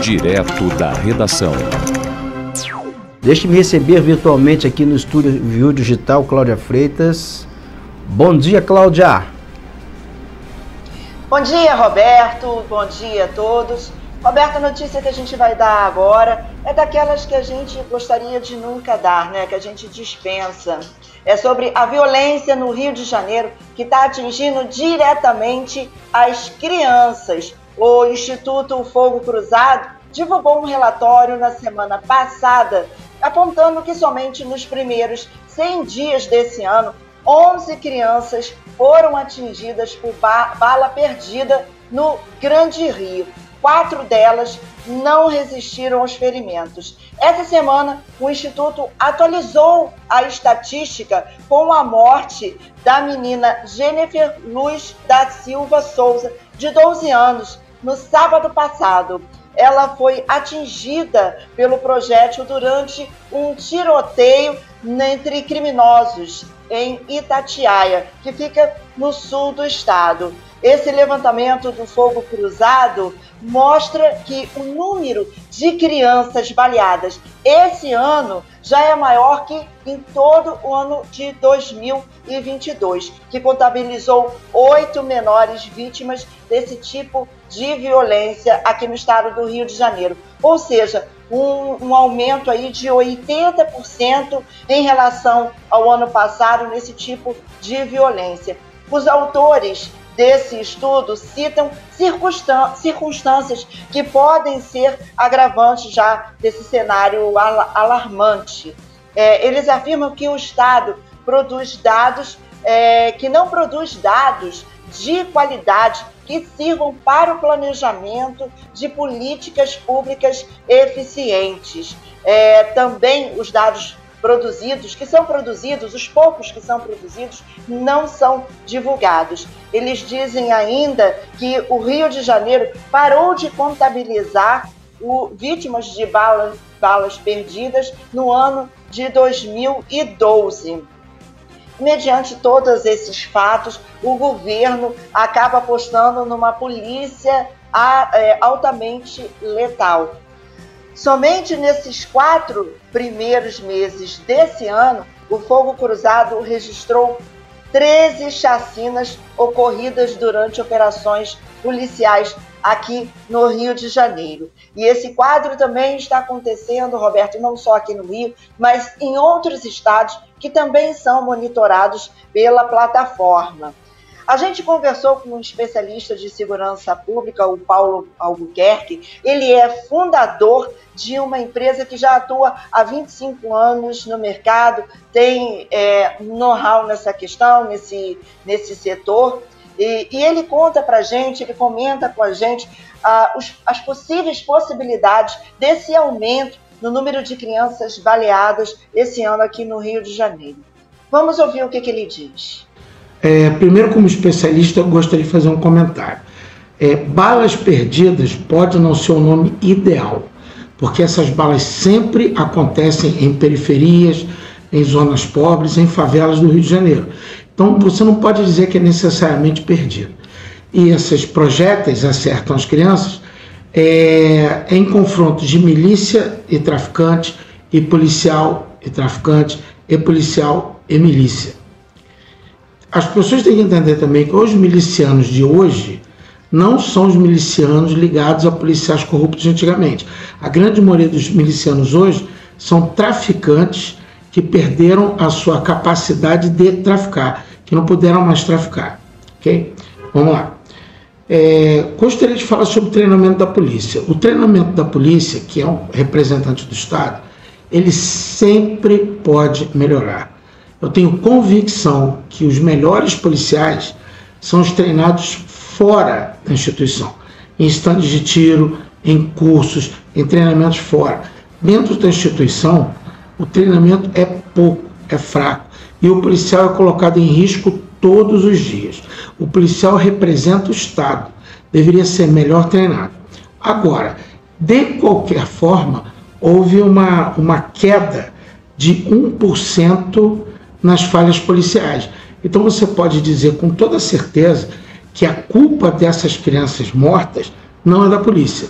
Direto da redação. Deixe-me receber virtualmente aqui no estúdio Rio Digital Cláudia Freitas. Bom dia, Cláudia. Bom dia, Roberto. Bom dia a todos. Roberto, a notícia que a gente vai dar agora é daquelas que a gente gostaria de nunca dar, né? Que a gente dispensa. É sobre a violência no Rio de Janeiro que está atingindo diretamente as crianças. O Instituto Fogo Cruzado divulgou um relatório na semana passada apontando que somente nos primeiros 100 dias desse ano, 11 crianças foram atingidas por bala perdida no Grande Rio. 4 delas não resistiram aos ferimentos. Essa semana, o Instituto atualizou a estatística com a morte da menina Jhenyfer Luz da Silva Souza, de 12 anos, no sábado passado. Ela foi atingida pelo projétil durante um tiroteio entre criminosos em Itatiaia, que fica no sul do estado. Esse levantamento do Fogo Cruzado mostra que o número de crianças baleadas esse ano já é maior que em todo o ano de 2022, que contabilizou 8 menores vítimas desse tipo de violência aqui no estado do Rio de Janeiro. Ou seja, um aumento aí de 80% em relação ao ano passado nesse tipo de violência. Os autores desse estudo citam circunstâncias que podem ser agravantes já desse cenário alarmante. Eles afirmam que o Estado produz dados, que não produz dados de qualidade que sirvam para o planejamento de políticas públicas eficientes. Também os dados produzidos, os poucos que são produzidos, não são divulgados. Eles dizem ainda que o Rio de Janeiro parou de contabilizar vítimas de balas perdidas no ano de 2012. Mediante todos esses fatos, o governo acaba apostando numa polícia altamente letal. Somente nesses 4 primeiros meses desse ano, o Fogo Cruzado registrou 13 chacinas ocorridas durante operações policiais aqui no Rio de Janeiro. E esse quadro também está acontecendo, Roberto, não só aqui no Rio, mas em outros estados que também são monitorados pela plataforma. A gente conversou com um especialista de segurança pública, o Paulo Albuquerque. Ele é fundador de uma empresa que já atua há 25 anos no mercado, tem know-how nessa questão, nesse setor. E ele conta para a gente, ele comenta com a gente as possíveis possibilidades desse aumento no número de crianças baleadas esse ano aqui no Rio de Janeiro. Vamos ouvir o que ele diz. Primeiro, como especialista, eu gostaria de fazer um comentário. Balas perdidas pode não ser o nome ideal, porque essas balas sempre acontecem em periferias, em zonas pobres, em favelas do Rio de Janeiro. Então, você não pode dizer que é necessariamente perdido. E esses projéteis acertam as crianças em confrontos de milícia e traficante, e policial e traficante, e policial e milícia. As pessoas têm que entender também que os milicianos de hoje não são os milicianos ligados a policiais corruptos de antigamente. A grande maioria dos milicianos hoje são traficantes que perderam a sua capacidade de traficar, que não puderam mais traficar. Ok? Vamos lá. Gostaria de falar sobre o treinamento da polícia. O treinamento da polícia, que é um representante do Estado, ele sempre pode melhorar. Eu tenho convicção que os melhores policiais são os treinados fora da instituição, em estandes de tiro, em cursos, em treinamentos fora. Dentro da instituição, o treinamento é pouco, é fraco, e o policial é colocado em risco todos os dias. O policial representa o Estado, deveria ser melhor treinado. Agora, de qualquer forma, houve uma queda de 1% nas falhas policiais. Então você pode dizer com toda certeza que a culpa dessas crianças mortas não é da polícia.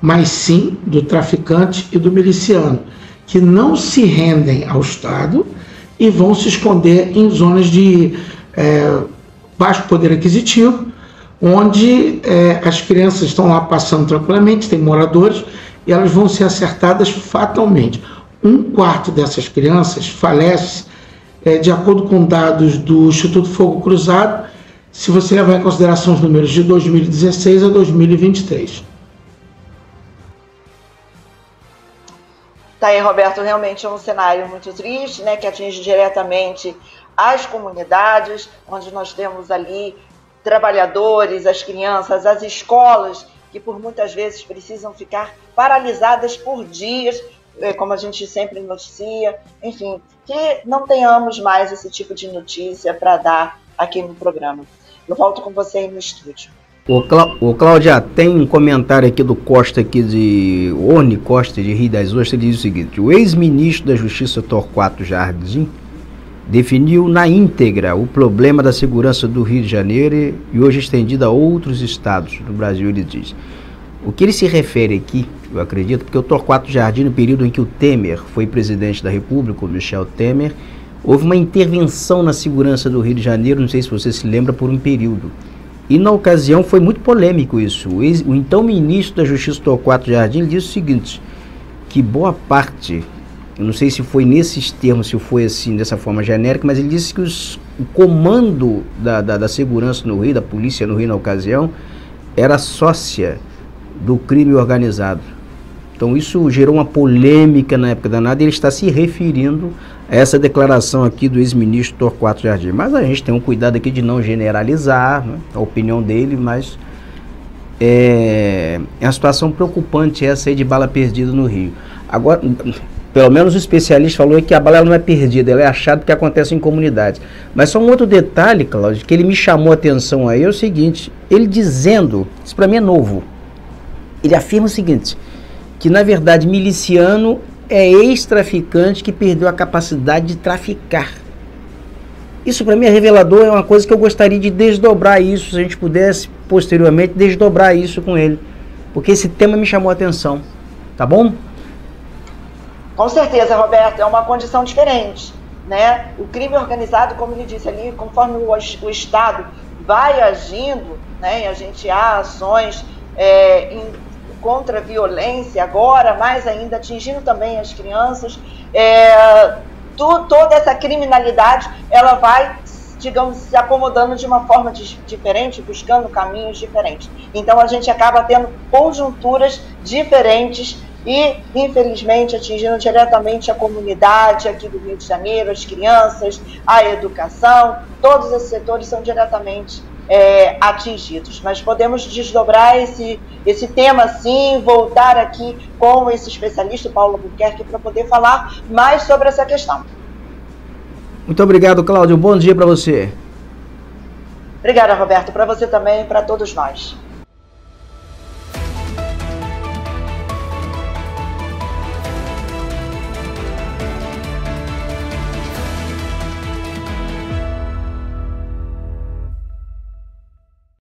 mas sim do traficante e do miliciano, que não se rendem ao Estado e vão se esconder em zonas de baixo poder aquisitivo, onde as crianças estão lá passando tranquilamente, tem moradores, e elas vão ser acertadas fatalmente. Um quarto dessas crianças falece, de acordo com dados do Instituto Fogo Cruzado, se você levar em consideração os números de 2016 a 2023. Tá aí, Roberto, realmente é um cenário muito triste, né, que atinge diretamente as comunidades, onde nós temos ali trabalhadores, as crianças, as escolas, que por muitas vezes precisam ficar paralisadas por dias, como a gente sempre noticia, enfim, que não tenhamos mais esse tipo de notícia para dar aqui no programa. Eu volto com você aí no estúdio. Cláudia, tem um comentário aqui do Costa, aqui de Orne Costa, de Rio das Ostras, ele diz o seguinte: o ex-ministro da Justiça Torquato Jardim definiu na íntegra o problema da segurança do Rio de Janeiro e hoje estendida a outros estados do Brasil, ele diz. O que ele se refere aqui, eu acredito, porque o Torquato Jardim, no período em que o Temer foi presidente da República, o Michel Temer, houve uma intervenção na segurança do Rio de Janeiro, não sei se você se lembra, por um período. E na ocasião foi muito polêmico isso. O então ministro da Justiça, Torquato Jardim, disse o seguinte, que boa parte, eu não sei se foi nesses termos, se foi assim, dessa forma genérica, mas ele disse que o comando da segurança no Rio, da polícia no Rio na ocasião, era sócia do crime organizado. Então isso gerou uma polêmica na época danada, e ele está se referindo a essa declaração aqui do ex-ministro Torquato Jardim. Mas a gente tem um cuidado aqui de não generalizar, né, a opinião dele, mas é uma situação preocupante essa aí de bala perdida no Rio. Agora, pelo menos o especialista falou que a bala não é perdida, ela é achada, que acontece em comunidades. Mas só um outro detalhe, Cláudio, que ele me chamou a atenção aí, é o seguinte, ele dizendo, isso para mim é novo, ele afirma o seguinte, que na verdade miliciano é ex-traficante que perdeu a capacidade de traficar. Isso para mim é revelador, é uma coisa que eu gostaria de desdobrar isso, se a gente pudesse posteriormente desdobrar isso com ele, porque esse tema me chamou a atenção, tá bom? Com certeza, Roberto, é uma condição diferente, né? O crime organizado, como ele disse ali, conforme o Estado vai agindo, né, e a gente há ações contra a violência agora, mais ainda atingindo também as crianças, toda essa criminalidade, ela vai, digamos, se acomodando de uma forma diferente, buscando caminhos diferentes. Então a gente acaba tendo conjunturas diferentes e, infelizmente, atingindo diretamente a comunidade aqui do Rio de Janeiro, as crianças, a educação, todos esses setores são diretamente atingidos, mas podemos desdobrar esse tema sim, voltar aqui com esse especialista Paulo Albuquerque para poder falar mais sobre essa questão. Muito obrigado, Cláudio, bom dia para você. Obrigada, Roberto, para você também, para todos nós.